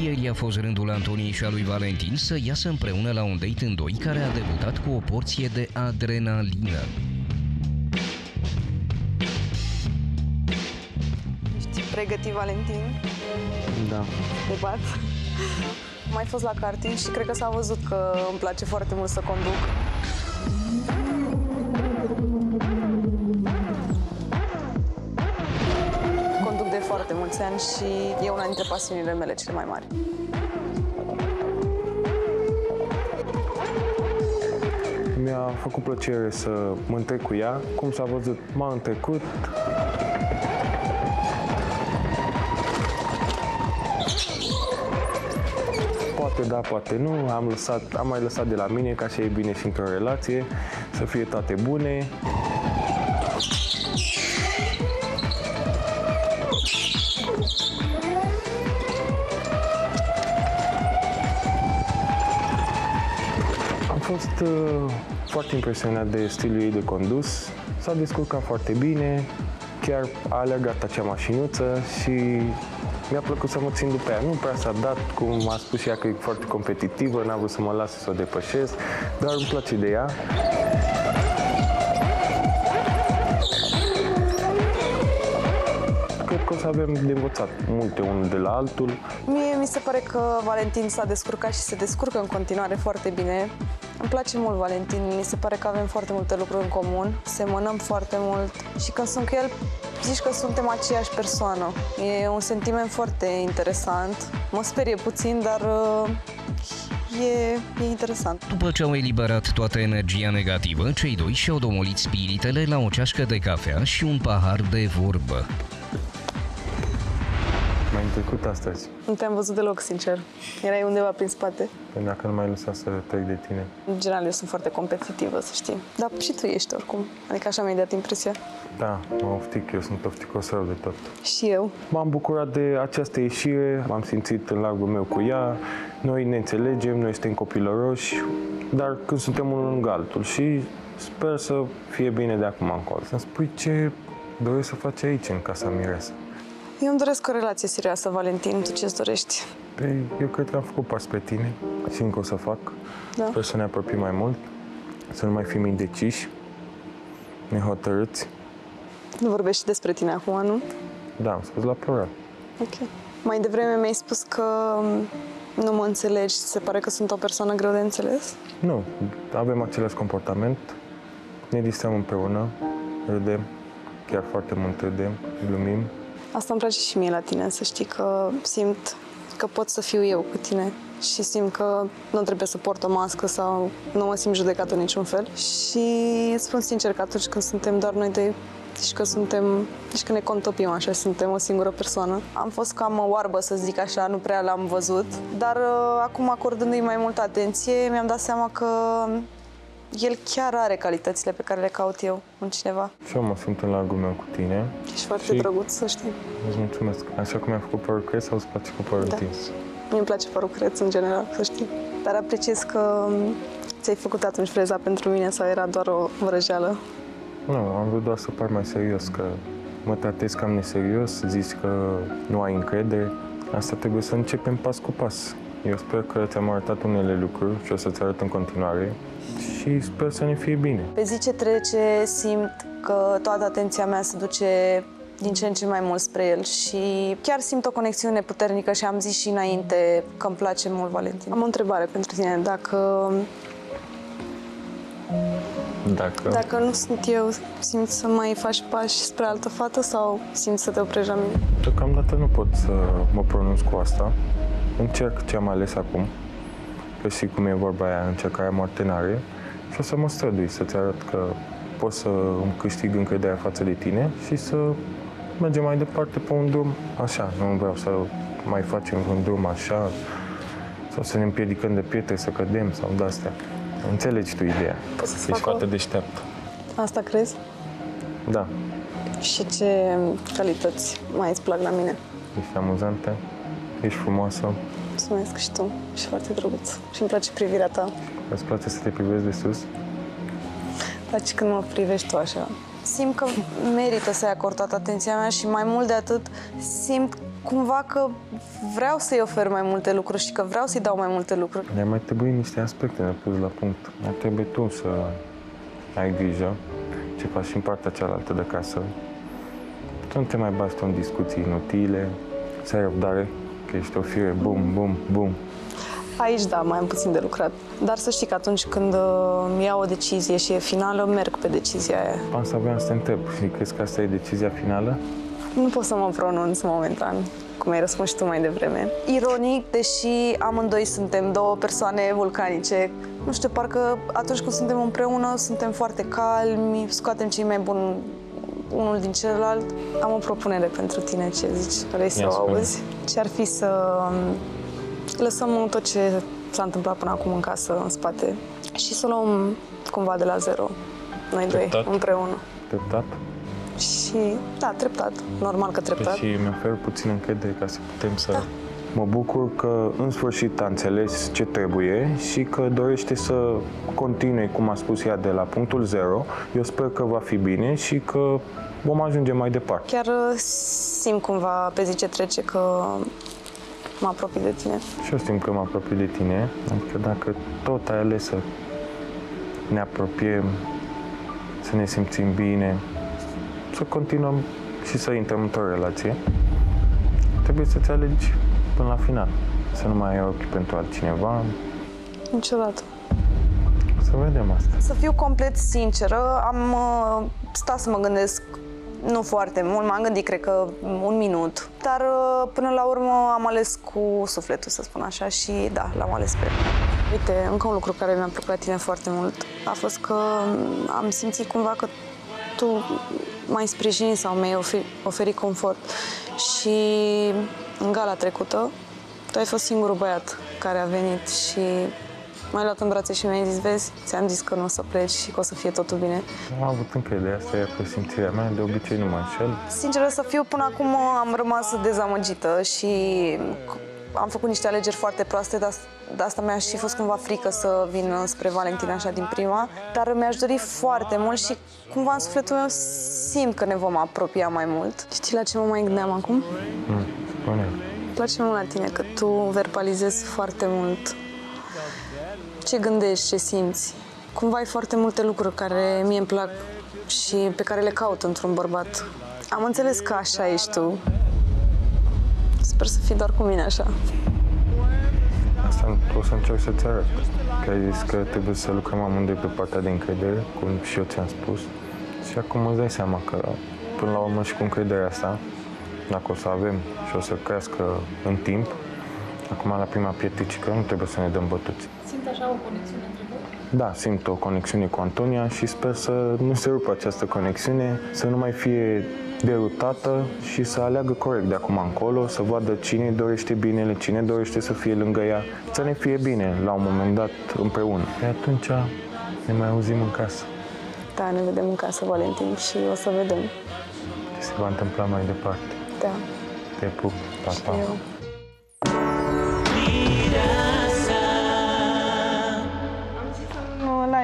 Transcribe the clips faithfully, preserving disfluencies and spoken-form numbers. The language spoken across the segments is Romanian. Ieri a fost rândul Antoniei și a lui Valentin să iasă împreună la un date în doi care a debutat cu o porție de adrenalină. Ești pregătit, Valentin? Da. De bat? Am mai fost la karting și cred că s-a văzut că îmi place foarte mult să conduc. Conduc de foarte mulți ani și e una dintre pasiunile mele cele mai mari. Mi-a făcut plăcere să mă întrec cu ea. Cum s-a văzut, m-a întrecut. Poate da, poate nu, am, lăsat, am mai lăsat de la mine, ca să e bine și într-o relație, să fie toate bune. Am fost uh, foarte impresionat de stilul ei de condus, s-a descurcat foarte bine, chiar a alergat acea mașinuță și mi-a plăcut să mă țin după ea. Nu prea s-a dat, cum a spus ea, că e foarte competitivă, n-a vrut să mă lasă să o depășesc, dar îmi place de ea. Cred că o să avem de învățat multe unul de la altul. Mie mi se pare că Valentin s-a descurcat și se descurcă în continuare foarte bine. Îmi place mult Valentin, mi se pare că avem foarte multe lucruri în comun, semănăm foarte mult și când sunt cu el, zici că suntem aceeași persoană. E un sentiment foarte interesant. Mă sperie puțin, dar e, e interesant. După ce au eliberat toată energia negativă, cei doi și-au domolit spiritele la o ceașcă de cafea și un pahar de vorbă. M-ai întrecut astăzi. Nu te-am văzut deloc, sincer. Erai undeva prin spate. Păi dacă nu mai lăsa să trec de tine. În general, eu sunt foarte competitivă, să știi. Dar și tu ești, oricum. Adică așa mi-ai dat impresia. Da, mă oftic, eu sunt ofticos rău de tot. Și eu. M-am bucurat de această ieșire, m-am simțit în largul meu cu ea. Noi ne înțelegem, noi suntem copilăroși, dar când suntem unul lângă altul. Și sper să fie bine de acum încolo. Să-mi spui ce doresc să faci aici, în casa Mireasa. Eu îmi doresc o relație serioasă, Valentin. Tu ce-ți dorești? Păi, eu cred că am făcut pas pe tine și încă o să fac. Da. Sper să ne apropiem mai mult, să nu mai fim indeciși, nehotărâți. Nu vorbești despre tine acum, nu? Da, am spus la plural. Ok. Mai devreme mi-ai spus că nu mă înțelegi. Se pare că sunt o persoană greu de înțeles? Nu. Avem același comportament. Ne distrăm împreună, râdem, chiar foarte mult râdem, glumim. Asta îmi place și mie la tine, să știi că simt că pot să fiu eu cu tine și simt că nu trebuie să port o mască sau nu mă simt judecat în niciun fel. Și îți spun sincer că atunci când suntem doar noi doi și că suntem, și că ne contopim așa, suntem o singură persoană. Am fost cam oarbă, să zic așa, nu prea l-am văzut, dar acum, acordându-i mai multă atenție, mi-am dat seama că el chiar are calitățile pe care le caut eu în cineva. Și eu mă simt în largul meu cu tine. Ești foarte și drăguț, să știi. Îți mulțumesc. Așa cum mi-a făcut părul creț, sau îți place cu părul întins? Da. Mie îmi place părul creț, în general, să știi. Dar apreciez că ți-ai făcut atunci freza pentru mine sau era doar o vrăjeală? Nu, am vrut doar să par mai serios, că mă tratezi cam neserios, zici că nu ai încredere. Asta trebuie să începem pas cu pas. Eu sper că ți-am arătat unele lucruri și o să-ți arăt în continuare. Și sper să ne fie bine. Pe zi ce trece, simt că toată atenția mea se duce din ce în ce mai mult spre el și chiar simt o conexiune puternică și am zis și înainte că îmi place mult Valentin. Am o întrebare pentru tine, dacă... Dacă... Dacă nu sunt eu, simți să mai faci pași spre altă fată sau simți să te oprești la mine? Deocamdată nu pot să mă pronunț cu asta. Încerc ce am ales acum. Că și cum e vorba aia, încercarea moarte n-are. Și o să mă strădui să-ți arăt că pot să îmi câștig încrederea față de tine și să mergem mai departe pe un drum așa. Nu vreau să mai facem un drum așa sau să ne împiedicăm de pietre, să cădem sau de-astea. Înțelegi tu ideea. Ești foarte deșteaptă. Asta crezi? Da. Și ce calități mai îți plac la mine? Ești amuzantă, ești frumoasă. Mulțumesc și tu. Și foarte drăguț. Și îmi place privirea ta. Îți place să te privești de sus? Îmi place când mă privești tu așa. simt că merită să-i acord toată atenția mea și mai mult de atât simt cumva că vreau să-i ofer mai multe lucruri și că vreau să-i dau mai multe lucruri. Dar mai trebuie niște aspecte de pus la punct. Mai trebuie tu să ai grijă ce faci și în partea cealaltă de casă. Nu te mai bagi în discuții inutile, să ai răbdare, că ești o fire, bum, bum, bum. Aici, da, mai am puțin de lucrat. Dar să știi că atunci când uh, iau o decizie și e finală, merg pe decizia aia. Asta vreau să te întreb. Și crezi că asta e decizia finală? Nu pot să mă pronunț momentan, cum ai răspuns și tu mai devreme. Ironic, deși amândoi suntem două persoane vulcanice, nu știu, parcă atunci când suntem împreună, suntem foarte calmi, scoatem cei mai buni unul din celălalt. Am o propunere pentru tine, ce zici? Vrei să o auzi? Ce ar fi să lăsăm tot ce s-a întâmplat până acum în casă, în spate, și să luăm cumva de la zero, noi treptat. Doi, împreună. Treptat? Și, da, treptat. Normal că treptat. Și deci, mi-ofer puțin încredere ca să putem să... Da. Mă bucur că, în sfârșit, a înțeles ce trebuie și că dorește să continue, cum a spus ea, de la punctul zero. Eu sper că va fi bine și că vom ajunge mai departe. Chiar simt cumva, pe zi ce trece, că mă apropii de tine. Și eu simt că mă apropii de tine, adică dacă tot ai ales să ne apropiem, să ne simțim bine, să continuăm și să intrăm într-o relație, trebuie să-ți alegi până la final. Să nu mai ai ochii pentru altcineva. Niciodată. Să vedem asta. Să fiu complet sinceră, am stat să mă gândesc. Nu foarte mult, m-am gândit, cred că un minut, dar până la urmă am ales cu sufletul, să spun așa, și da, l-am ales pe el. Uite, încă un lucru care mi-a plăcut la tine foarte mult a fost că am simțit cumva că tu m-ai sprijinit sau mi-ai oferi, oferi confort și în gala trecută tu ai fost singurul băiat care a venit și m-ai luat în brațe și mi-ai zis, vezi, ți-am zis că nu o să pleci și că o să fie totul bine. Am avut încredere, asta e presimțirea mea, de obicei nu mă înșel. Sinceră să fiu, până acum am rămas dezamăgită și am făcut niște alegeri foarte proaste, dar de asta mi-a și fost cumva frică să vin spre Valentin așa din prima, dar mi-aș dori foarte mult și cumva în sufletul meu simt că ne vom apropia mai mult. Știi la ce mă mai gândeam acum? Mm, spune. Îmi place mult la tine că tu verbalizezi foarte mult ce gândești, ce simți. Cumva ai foarte multe lucruri care mie îmi plac și pe care le caut într-un bărbat. Am înțeles că așa ești tu. Sper să fii doar cu mine așa. Asta o să încerc să-ți arăt. Că ai zis că trebuie să lucrăm amândoi pe partea de încredere, cum și eu ți-am spus. Și acum îți dai seama că, până la urmă, și cu încrederea asta, dacă o să avem și o să crească în timp, acum, la prima pietricică, nu trebuie să ne dăm bătuți. Simți așa o conexiune între voi? Da, simt o conexiune cu Antonia și sper să nu se rupă această conexiune, să nu mai fie derutată și să aleagă corect de acum încolo, să vadă cine dorește binele, cine dorește să fie lângă ea, să ne fie bine la un moment dat împreună. Și atunci ne mai auzim în casă. Da, ne vedem în casă, Valentin, și o să vedem ce se va întâmpla mai departe. Da. Te pup, pa, pa.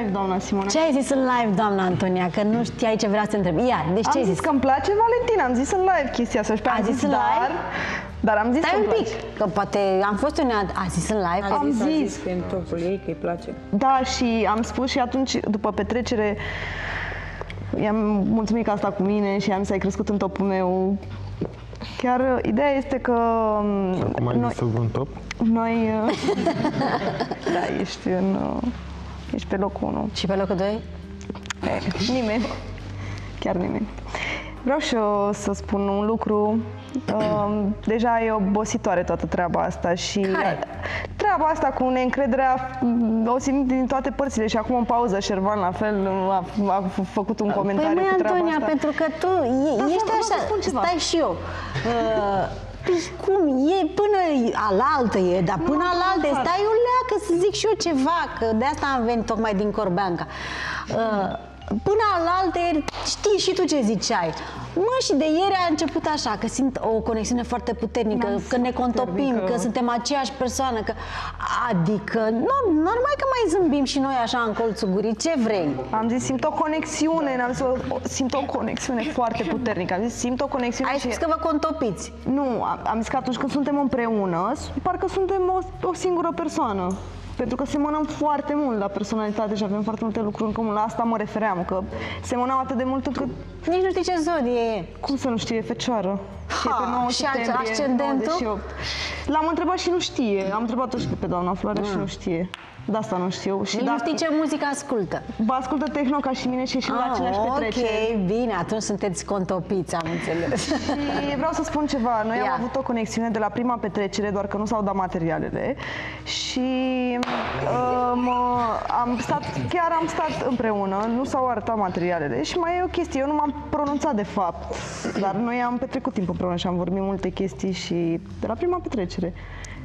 Live, doamna Simona. Ce ai zis în live, doamna Antonia? Că nu știai ce vrea să întreb. Iar, deci ce ai zis? Am zis că îmi place Valentin, am zis în live chestia asta. A zis în live? Dar am zis că un pic, că poate am fost unea... A zis în live? Am zis că în topul ei, că îi place. Da, și am spus și atunci, după petrecere, i-am mulțumit că asta cu mine și am zis, ai crescut în topul meu. Chiar ideea este că... Acum ai zis un top? Noi... Da, ești în... Ești pe locul unu. Și pe locul doi? E, nimeni. Chiar nimeni. Vreau și eu să spun un lucru. Deja e obositoare toată treaba asta și... Care? Treaba asta cu neîncrederea o simt din toate părțile și acum în pauză Șervan la fel a, a făcut un comentariu. Păi măi, Antonia, asta. Pentru că tu e, da, ești așa, stai și eu. Uh, Cum e până alaltă e, dar până nu, alaltă e, stai uleacă să zic și eu ceva, că de asta am venit tocmai din Corbeanca. Uh, Până alaltăieri, știi și tu ce ziceai. Mă, și de ieri a început așa, că simt o conexiune foarte puternică, că ne contopim, că suntem aceeași persoană, că... Adică, nu, normal că mai zâmbim și noi așa în colțul gurii, ce vrei? Am zis, simt o conexiune, am zis, simt o conexiune foarte puternică, am zis, simt o conexiune... Ai zis că vă contopiți. Nu, am zis că atunci când suntem împreună, parcă suntem o, o singură persoană. Pentru că semănăm foarte mult la personalitate și avem foarte multe lucruri în comun. La asta mă refeream, că semănam atât de mult încât... Nici nu știi ce zodie e. Cum să nu știe? E fecioară. Ha, și ascendentul? L-am întrebat și nu știe. Am întrebat-o și pe doamna Floarea mm. și nu știe. De asta nu știu. Și nu da... știi ce muzică ascultă. Vă ascultă tehno ca și mine și și ah, la aceleași petreceri. Ok, bine, atunci sunteți contopiți, am înțeles. Și vreau să spun ceva. Noi yeah. am avut o conexiune de la prima petrecere, doar că nu s-au dat materialele. Și um, am stat, chiar am stat împreună, nu s-au arătat materialele. Și mai e o chestie, eu nu m-am pronunțat de fapt, dar noi am petrecut timp împreună și am vorbit multe chestii și de la prima petrecere.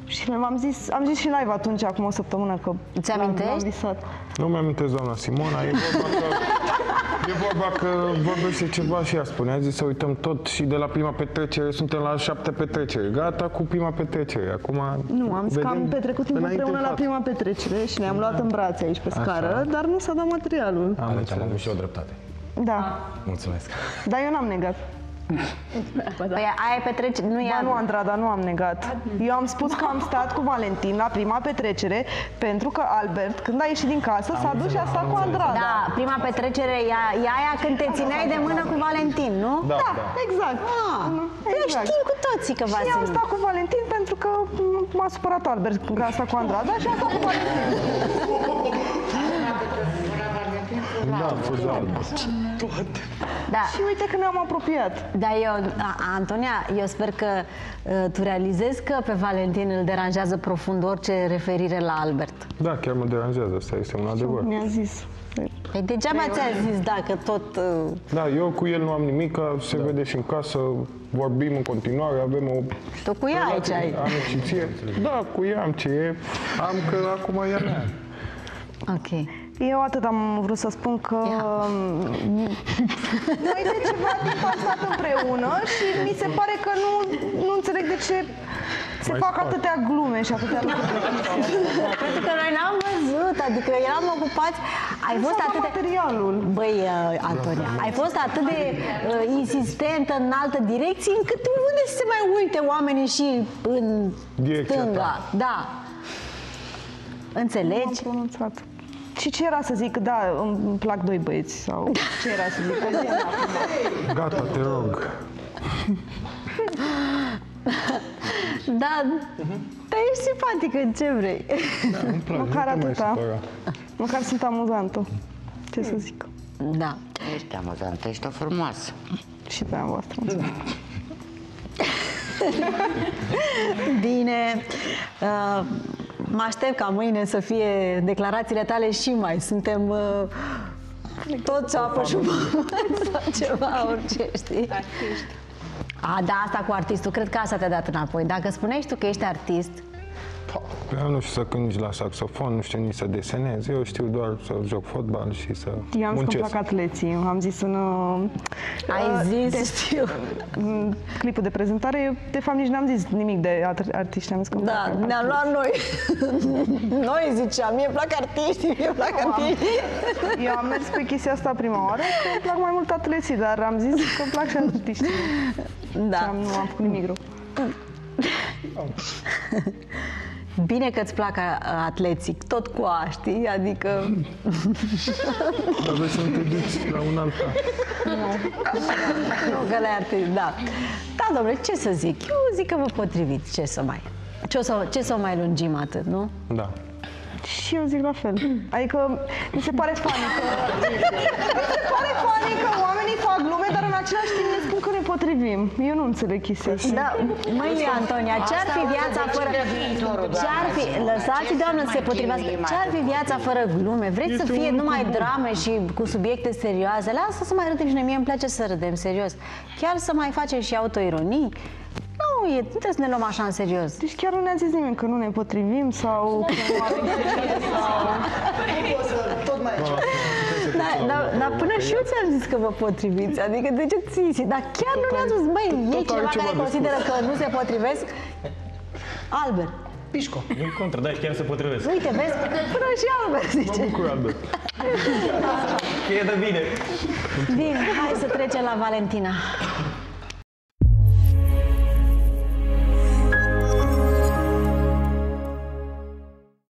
Și am zis, am zis și live atunci, acum o săptămână, că l-am visat. Nu mi-am amintesc, doamna Simona, e vorba că, e vorba că vorbește ceva și ea spune. A zis să uităm tot și de la prima petrecere, suntem la șapte petreceri. Gata cu prima petrecere, acum... Nu, am zis că am petrecut timp împreună la prima petrecere și ne-am luat în brațe aici pe scară, așa. Dar nu s-a dat materialul. Am înțeles, am și o dreptate. Da. Mulțumesc. Dar eu n-am negat. Păi aia petrecere, nu e... Ba nu, Andrada, nu am negat. Eu am spus că am stat cu Valentin la prima petrecere, pentru că Albert, când a ieșit din casă, s-a dus și a stat cu Andrada. Da, prima petrecere e aia când te țineai de mână cu Valentin, nu? Da, da, da. Exact. Ah, exact. Eu știm cu toții că v-ați... Și eu am stat cu Valentin pentru că m-a supărat Albert când a stat cu Andrada și a stat cu Valentin. Da, da. Și uite că ne-am apropiat. Da, eu, Antonia, eu sper că uh, tu realizezi că pe Valentin îl deranjează profund orice referire la Albert. Da, chiar mă deranjează, asta este un adevăr. Mi-a zis. Păi degeaba ți-a zis dacă tot... Uh... Da, eu cu el nu am nimic, se da. vede și în casă, vorbim în continuare, avem o... Tu cu ea aici ai. Am și ție. Da, cu ea am ce e. Am că acum ea mea. Ok. Eu atât am vrut să spun că yeah. noi de ceva timp am stat împreună și mi se pare că nu, nu înțeleg de ce se fac atâtea glume și atâtea lucruri. Pentru că noi n-am văzut, adică eram ocupați. Ai fost atât de... materialul. Băi, Antonia, ai fost atât de uh, insistentă în altă direcție încât unde se mai uite oamenii și în direcția stânga. Ta. Da. Înțelegi? Și ce era să zic? Da, îmi plac doi băieți. Sau ce era să zic? Gata, te rog. Da, te ești simpatică, ce vrei? Da, îmi plac, măcar atâta. Măcar sunt amuzantă. Ce să zic? Da. Ești amuzantă, ești o frumoasă. Și pe aia voastră. Bine. Uh, Mă aștept ca mâine să fie declarațiile tale și mai. Suntem uh, toți apă și sau ceva, orice, știi? Artiști. A, da, asta cu artistul. Cred că asta te-a dat înapoi. Dacă spuneai tu că ești artist... Eu nu știu să cânti la saxofon, nu știu nici să desenez. Eu știu doar să joc fotbal și să muncesc. I-am scăpat atleții. Am zis în... Ai zis? Știu. Clipul de prezentare, de fapt nici n-am zis nimic de artiști. Da, ne-am luat noi. Noi ziceam, mie plac artiștii, mie plac artiștii. Eu am mers pe chestia asta prima oară, că îmi plac mai mult atleții, dar am zis că îmi plac și artiștii. Da. Nu am făcut nimic rău. Bine că îți plac atleții, tot cu a, știi? Adică... Dar vrei să nu te duci la un alta. Nu. Nu, că le-ai artist, da. Da, domnule, ce să zic? Eu zic că vă potriviți, ce să mai... Ce o să, ce să mai lungim atât, nu? Da. Și eu zic la fel. Adică, mi se pare funny că... mi se pare funny că oamenii fac glume, dar în același timp ne spun că ne potrivim. Eu nu înțeleg chestia asta. Da, măi, Antonia, ce-ar fi viața fără... Ce-ar fi... Lăsați, doamnă, să se potrivească. Ce-ar fi viața fără glume? Vreți să fie numai drame și cu subiecte serioase? Lasă să mai râdem și noi. Mie îmi place să râdem, serios. Chiar să mai facem și autoironii. Nu, e, nu trebuie să ne luăm așa în serios. Deci chiar nu ne-a zis nimeni că nu ne potrivim sau... Tot mai dar până și eu ți-am zis că vă potriviți. Adică de ce ții? Dar chiar nu ne-am zis, băi, e cineva care consideră că nu se potrivesc? Albert. Pișco. Nu-i contra, da, chiar se potrivesc. Uite, vezi, până și Albert zice. Mă bucur, Albert. E de bine. Bine, hai să trecem la Valentina.